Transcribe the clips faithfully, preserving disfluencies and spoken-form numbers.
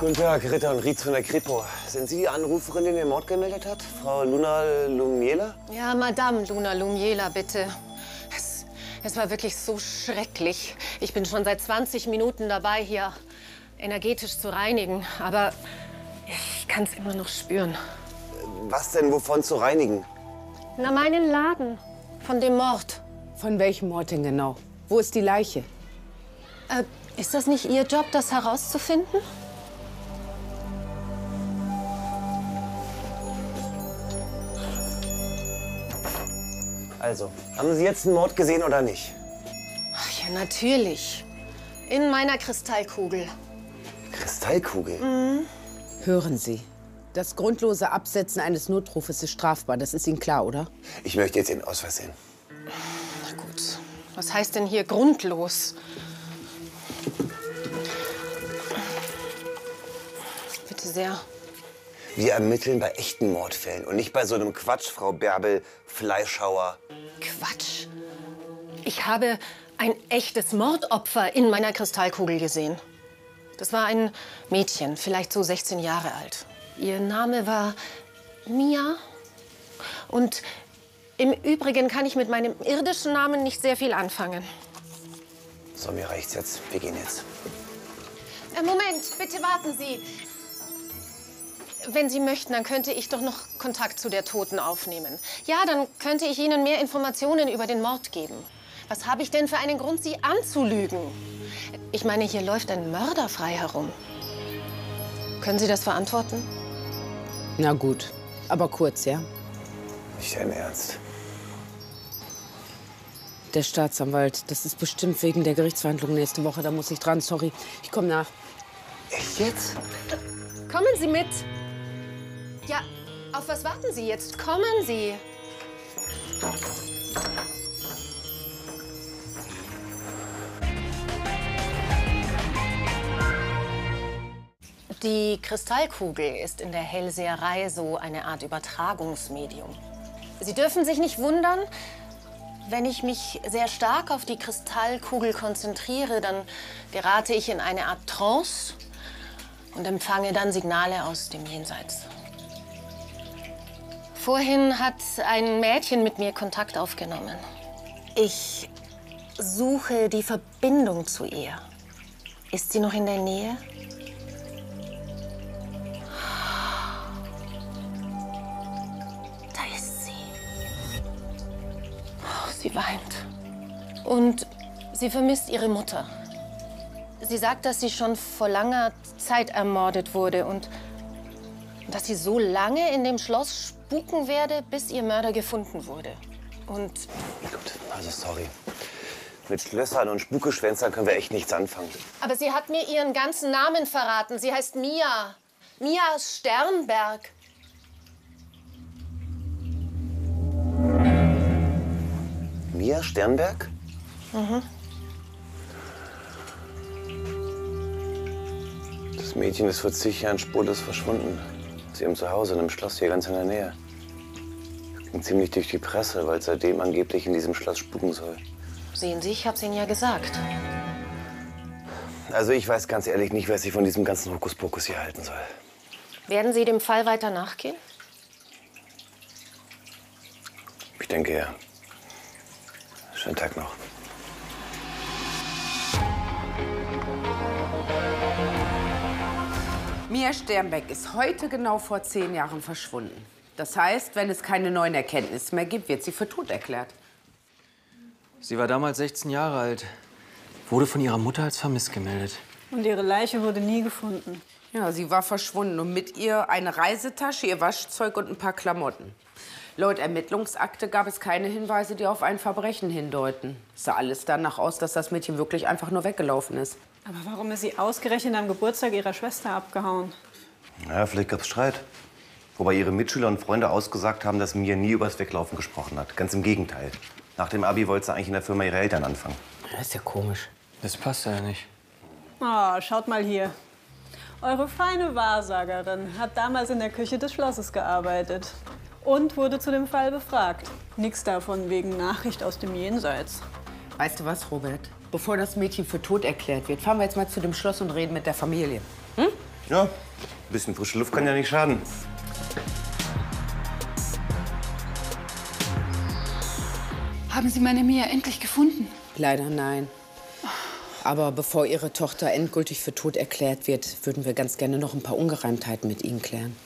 Guten Tag, Ritter und Rietz von der Kripo. Sind Sie die Anruferin, die den Mord gemeldet hat? Frau Luna Lumiela? Ja, Madame Luna Lumiela, bitte. Es, es war wirklich so schrecklich. Ich bin schon seit zwanzig Minuten dabei, hier energetisch zu reinigen. Aber ich kann es immer noch spüren. Was denn, wovon zu reinigen? Na, meinen Laden. Von dem Mord. Von welchem Mord denn genau? Wo ist die Leiche? Äh, ist das nicht Ihr Job, das herauszufinden? Also, haben Sie jetzt einen Mord gesehen oder nicht? Ach ja, natürlich. In meiner Kristallkugel. Kristallkugel? Mhm. Hören Sie, das grundlose Absetzen eines Notrufes ist strafbar. Das ist Ihnen klar, oder? Ich möchte jetzt Ihren Ausweis sehen. Na gut. Was heißt denn hier grundlos? Bitte sehr. Wir ermitteln bei echten Mordfällen und nicht bei so einem Quatsch, Frau Bärbel Fleischhauer. Quatsch? Ich habe ein echtes Mordopfer in meiner Kristallkugel gesehen. Das war ein Mädchen, vielleicht so sechzehn Jahre alt. Ihr Name war Mia. Und im Übrigen kann ich mit meinem irdischen Namen nicht sehr viel anfangen. So, mir reicht's jetzt. Wir gehen jetzt. Äh, Moment, bitte warten Sie. Wenn Sie möchten, dann könnte ich doch noch Kontakt zu der Toten aufnehmen. Ja, dann könnte ich Ihnen mehr Informationen über den Mord geben. Was habe ich denn für einen Grund, Sie anzulügen? Ich meine, hier läuft ein Mörder frei herum. Können Sie das verantworten? Na gut, aber kurz, ja? Nicht dein Ernst. Der Staatsanwalt, das ist bestimmt wegen der Gerichtsverhandlung nächste Woche. Da muss ich dran, sorry. Ich komme nach. Echt jetzt? Kommen Sie mit. Ja, auf was warten Sie jetzt? Kommen Sie! Die Kristallkugel ist in der Hellseherei so eine Art Übertragungsmedium. Sie dürfen sich nicht wundern, wenn ich mich sehr stark auf die Kristallkugel konzentriere, dann gerate ich in eine Art Trance und empfange dann Signale aus dem Jenseits. Vorhin hat ein Mädchen mit mir Kontakt aufgenommen. Ich suche die Verbindung zu ihr. Ist sie noch in der Nähe? Da ist sie. Sie weint. Und sie vermisst ihre Mutter. Sie sagt, dass sie schon vor langer Zeit ermordet wurde und dass sie so lange in dem Schloss spuken werde, bis ihr Mörder gefunden wurde. Und... Gut, also sorry. Mit Schlössern und Spukeschwänzern können wir echt nichts anfangen. Aber sie hat mir ihren ganzen Namen verraten. Sie heißt Mia. Mia Sternberg. Mia Sternberg? Mhm. Das Mädchen ist vor zig Jahren spurlos verschwunden. Zu ihrem Zuhause, in einem Schloss hier ganz in der Nähe. Ging ziemlich durch die Presse, weil es seitdem angeblich in diesem Schloss spuken soll. Sehen Sie, ich hab's Ihnen ja gesagt. Also ich weiß ganz ehrlich nicht, was ich von diesem ganzen Hokuspokus hier halten soll. Werden Sie dem Fall weiter nachgehen? Ich denke ja. Schönen Tag noch. Mia Sternbeck ist heute genau vor zehn Jahren verschwunden. Das heißt, wenn es keine neuen Erkenntnisse mehr gibt, wird sie für tot erklärt. Sie war damals sechzehn Jahre alt, wurde von ihrer Mutter als vermisst gemeldet. Und ihre Leiche wurde nie gefunden. Ja, sie war verschwunden und mit ihr eine Reisetasche, ihr Waschzeug und ein paar Klamotten. Laut Ermittlungsakte gab es keine Hinweise, die auf ein Verbrechen hindeuten. Es sah alles danach aus, dass das Mädchen wirklich einfach nur weggelaufen ist. Aber warum ist sie ausgerechnet am Geburtstag ihrer Schwester abgehauen? Na ja, vielleicht gab es Streit. Wobei ihre Mitschüler und Freunde ausgesagt haben, dass Mia nie übers Weglaufen gesprochen hat. Ganz im Gegenteil. Nach dem Abi wollte sie eigentlich in der Firma ihrer Eltern anfangen. Das ist ja komisch. Das passt ja nicht. Oh, schaut mal hier. Eure feine Wahrsagerin hat damals in der Küche des Schlosses gearbeitet. Und wurde zu dem Fall befragt. Nichts davon wegen Nachricht aus dem Jenseits. Weißt du was, Robert? Bevor das Mädchen für tot erklärt wird, fahren wir jetzt mal zu dem Schloss und reden mit der Familie. Hm? Ja, ein bisschen frische Luft kann ja nicht schaden. Haben Sie meine Mia endlich gefunden? Leider nein. Aber bevor Ihre Tochter endgültig für tot erklärt wird, würden wir ganz gerne noch ein paar Ungereimtheiten mit Ihnen klären.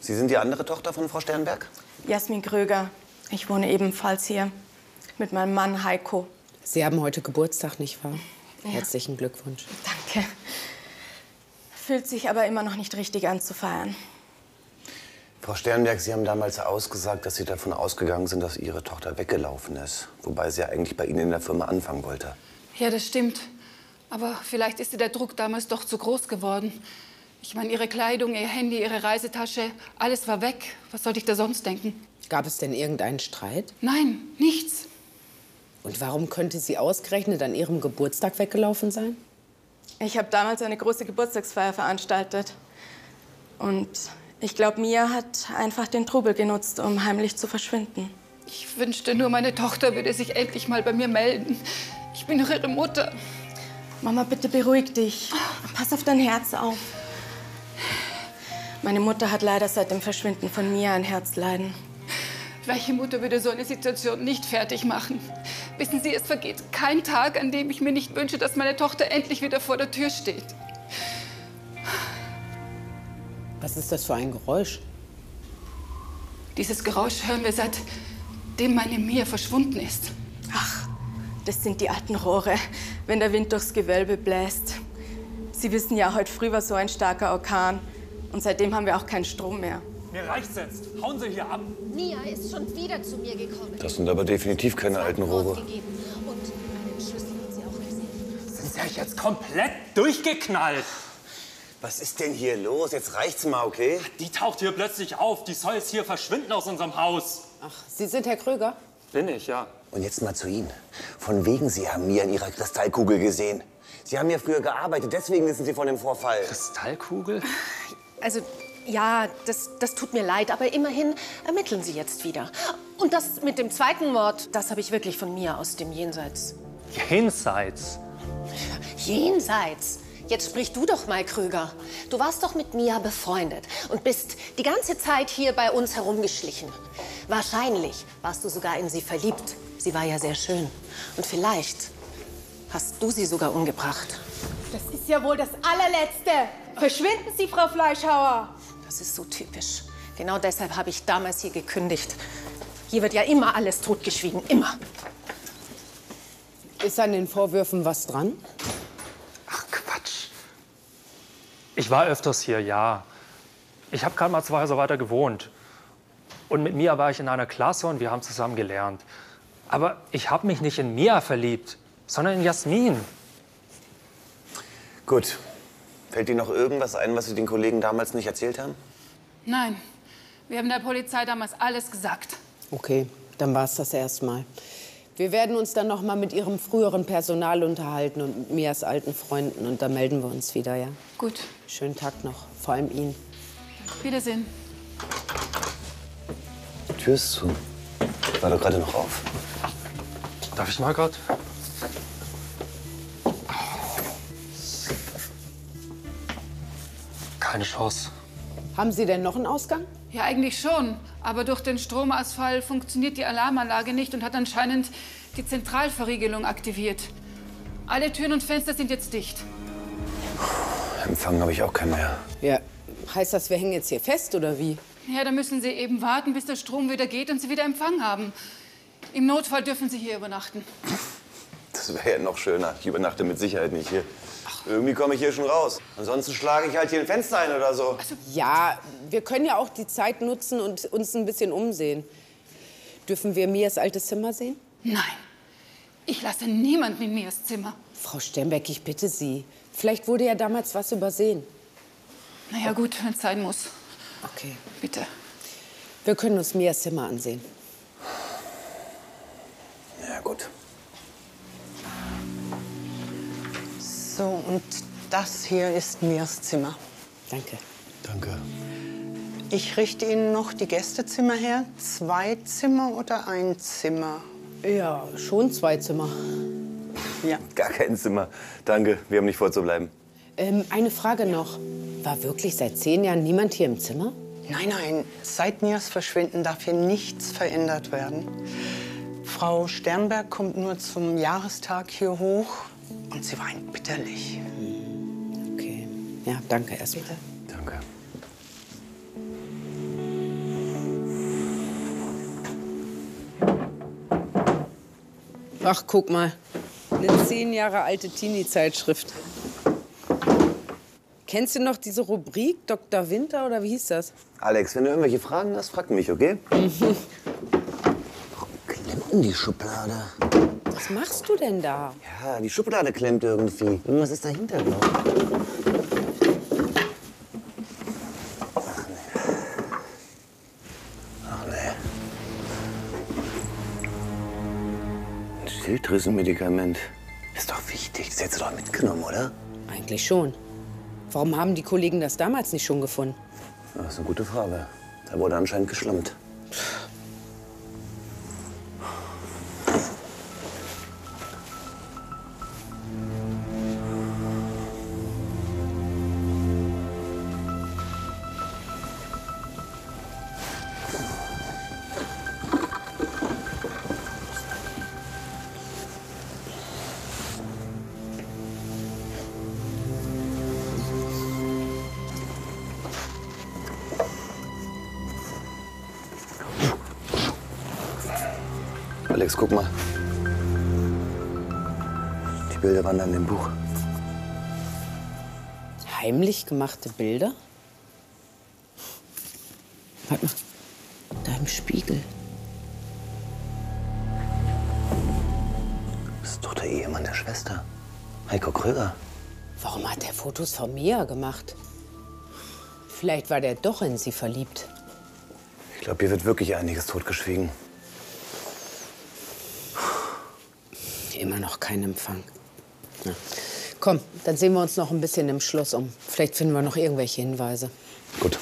Sie sind die andere Tochter von Frau Sternberg? Jasmin Kröger. Ich wohne ebenfalls hier mit meinem Mann Heiko. Sie haben heute Geburtstag, nicht wahr? Ja. Herzlichen Glückwunsch. Danke. Fühlt sich aber immer noch nicht richtig an zu feiern. Frau Sternberg, Sie haben damals ausgesagt, dass Sie davon ausgegangen sind, dass Ihre Tochter weggelaufen ist. Wobei sie ja eigentlich bei Ihnen in der Firma anfangen wollte. Ja, das stimmt. Aber vielleicht ist der Druck damals doch zu groß geworden. Ich meine, Ihre Kleidung, Ihr Handy, Ihre Reisetasche, alles war weg. Was sollte ich da sonst denken? Gab es denn irgendeinen Streit? Nein, nichts. Und warum könnte sie ausgerechnet an Ihrem Geburtstag weggelaufen sein? Ich habe damals eine große Geburtstagsfeier veranstaltet. Und ich glaube, Mia hat einfach den Trubel genutzt, um heimlich zu verschwinden. Ich wünschte nur, meine Tochter würde sich endlich mal bei mir melden. Ich bin doch ihre Mutter. Mama, bitte beruhig dich. Pass auf dein Herz auf. Meine Mutter hat leider seit dem Verschwinden von Mia ein Herzleiden. Welche Mutter würde so eine Situation nicht fertig machen? Wissen Sie, es vergeht kein Tag, an dem ich mir nicht wünsche, dass meine Tochter endlich wieder vor der Tür steht. Was ist das für ein Geräusch? Dieses Geräusch hören wir, seitdem meine Mia verschwunden ist. Ach, das sind die alten Rohre, wenn der Wind durchs Gewölbe bläst. Sie wissen ja, heute früh war so ein starker Orkan. Und seitdem haben wir auch keinen Strom mehr. Mir reicht's jetzt. Hauen Sie hier ab. Mia ist schon wieder zu mir gekommen. Das sind aber definitiv keine alten Rohre. Sind ja jetzt komplett durchgeknallt. Was ist denn hier los? Jetzt reicht's mal, okay? Die taucht hier plötzlich auf. Die soll jetzt hier verschwinden aus unserem Haus. Ach, Sie sind Herr Kröger? Bin ich, ja. Und jetzt mal zu Ihnen. Von wegen, Sie haben Mia in Ihrer Kristallkugel gesehen. Sie haben ja früher gearbeitet, deswegen wissen Sie von dem Vorfall. Kristallkugel? Also, ja, das, das tut mir leid, aber immerhin ermitteln Sie jetzt wieder. Und das mit dem zweiten Mord, das habe ich wirklich von Mia aus dem Jenseits. Jenseits? Jenseits? Jetzt sprich du doch mal, Kröger. Du warst doch mit Mia befreundet und bist die ganze Zeit hier bei uns herumgeschlichen. Wahrscheinlich warst du sogar in sie verliebt. Sie war ja sehr schön. Und vielleicht hast du sie sogar umgebracht. Das ist ja wohl das Allerletzte. Verschwinden Sie, Frau Fleischhauer. Das ist so typisch. Genau deshalb habe ich damals hier gekündigt. Hier wird ja immer alles totgeschwiegen, immer. Ist an den Vorwürfen was dran? Ich war öfters hier, ja. Ich habe gerade mal zwei Häuser weiter gewohnt. Und mit Mia war ich in einer Klasse und wir haben zusammen gelernt. Aber ich habe mich nicht in Mia verliebt, sondern in Jasmin. Gut. Fällt Ihnen noch irgendwas ein, was Sie den Kollegen damals nicht erzählt haben? Nein. Wir haben der Polizei damals alles gesagt. Okay, dann war es das erstmal. Wir werden uns dann noch mal mit Ihrem früheren Personal unterhalten und mit Mias alten Freunden. Und da melden wir uns wieder, ja? Gut. Schönen Tag noch, vor allem Ihnen. Wiedersehen. Die Tür ist zu. Ich war doch gerade noch auf. Darf ich mal gerade? Keine Chance. Haben Sie denn noch einen Ausgang? Ja, eigentlich schon. Aber durch den Stromausfall funktioniert die Alarmanlage nicht und hat anscheinend die Zentralverriegelung aktiviert. Alle Türen und Fenster sind jetzt dicht. Empfang habe ich auch keinen mehr. Ja, heißt das, wir hängen jetzt hier fest, oder wie? Ja, da müssen Sie eben warten, bis der Strom wieder geht und Sie wieder Empfang haben. Im Notfall dürfen Sie hier übernachten. Das wäre ja noch schöner. Ich übernachte mit Sicherheit nicht hier. Irgendwie komme ich hier schon raus. Ansonsten schlage ich halt hier ein Fenster ein oder so. Also, ja, wir können ja auch die Zeit nutzen und uns ein bisschen umsehen. Dürfen wir Mias altes Zimmer sehen? Nein. Ich lasse niemanden in Mias Zimmer. Frau Sternbeck, ich bitte Sie. Vielleicht wurde ja damals was übersehen. Na ja, gut, wenn es sein muss. Okay. Bitte. Wir können uns Mias Zimmer ansehen. Ja, gut. So, und das hier ist Mias Zimmer. Danke. Danke. Ich richte Ihnen noch die Gästezimmer her. Zwei Zimmer oder ein Zimmer? Ja, schon zwei Zimmer. Ja. Gar kein Zimmer. Danke, wir haben nicht vor zu bleiben. Ähm, eine Frage noch. War wirklich seit zehn Jahren niemand hier im Zimmer? Nein, nein. Seit Mias Verschwinden darf hier nichts verändert werden. Frau Sternberg kommt nur zum Jahrestag hier hoch und sie weint bitterlich. Okay. Ja, danke erstmal. Danke. Ach, guck mal. Eine zehn Jahre alte Teenie-Zeitschrift. Kennst du noch diese Rubrik Doktor Winter oder wie hieß das? Alex, wenn du irgendwelche Fragen hast, frag mich, okay? Mhm. Klemmt denn die Schublade? Was machst du denn da? Ja, die Schublade klemmt irgendwie. Irgendwas ist dahinter, glaube ich. Ach nee. Ach nee. Ein Schilddrüsenmedikament. Ist doch wichtig. Das hättest du doch mitgenommen, oder? Eigentlich schon. Warum haben die Kollegen das damals nicht schon gefunden? Das ist eine gute Frage. Da wurde anscheinend geschlammt. Alex, guck mal. Die Bilder waren in dem Buch. Heimlich gemachte Bilder? Warte mal. Da im Spiegel. Das ist doch der Ehemann der Schwester. Heiko Kröger. Warum hat der Fotos von Mia gemacht? Vielleicht war der doch in sie verliebt. Ich glaube, hier wird wirklich einiges totgeschwiegen. Immer noch kein Empfang. Ja. Komm, dann sehen wir uns noch ein bisschen im Schloss um. Vielleicht finden wir noch irgendwelche Hinweise. Gut.